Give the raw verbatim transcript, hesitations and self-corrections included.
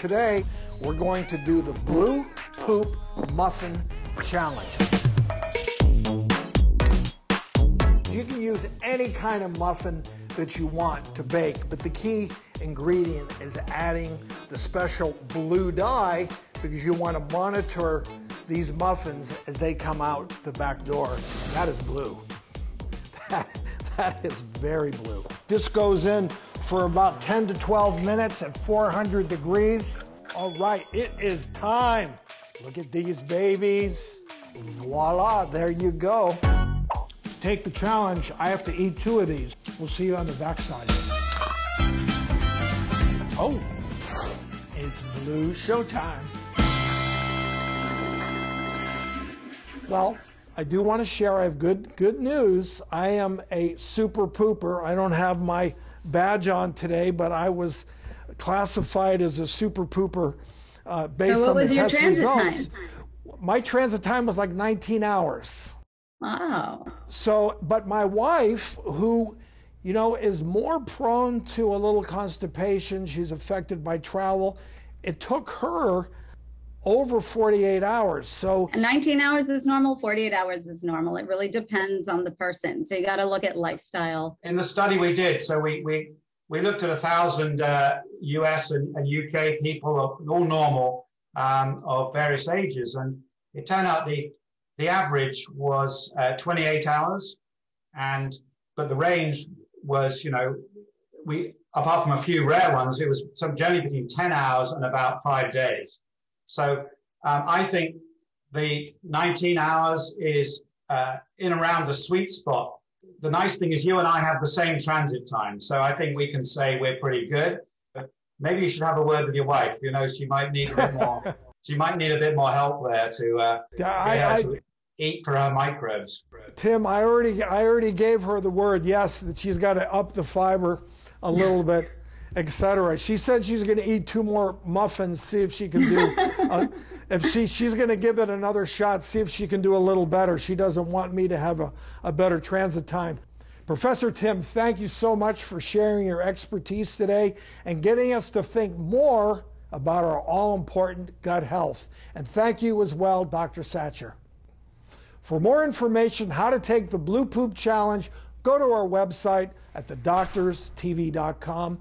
Today, we're going to do the Blue Poop Muffin Challenge. You can use any kind of muffin that you want to bake, but the key ingredient is adding the special blue dye because you want to monitor these muffins as they come out the back door. That is blue. That, that is very blue. This goes in for about ten to twelve minutes at four hundred degrees. All right, it is time. Look at these babies. Voila, there you go. Take the challenge. I have to eat two of these. We'll see you on the backside. Oh, it's blue showtime. Well, I do want to share, I have good good news. I am a super pooper. I don't have my badge on today, but I was classified as a super pooper uh, based so on the test results. Time? My transit time was like nineteen hours. Wow. So, but my wife, who, you know, is more prone to a little constipation, she's affected by travel, it took her over forty-eight hours. So nineteen hours is normal, forty-eight hours is normal. It really depends on the person. So you got to look at lifestyle. In the study we did, so we we, we looked at a thousand uh, U S and, and U K people, all normal, um, of various ages, and it turned out the the average was uh, twenty-eight hours, and but the range was, you know, we apart from a few rare ones, it was some generally between ten hours and about five days. So um, I think the nineteen hours is uh, in around the sweet spot. The nice thing is you and I have the same transit time, so I think we can say we're pretty good. But maybe you should have a word with your wife. You know, she might need a bit more. She might need a bit more help there to, uh, to, I, I, to eat for her microbes. Tim, I already I already gave her the word. Yes, that she's got to up the fiber a little bit. Etc. She said she's going to eat two more muffins, see if she can do, uh, if she, she's going to give it another shot, see if she can do a little better. She doesn't want me to have a, a better transit time. Professor Tim, thank you so much for sharing your expertise today and getting us to think more about our all-important gut health. And thank you as well, Doctor Satcher. For more information, how to take the Blue Poop Challenge, go to our website at the doctors T V dot com.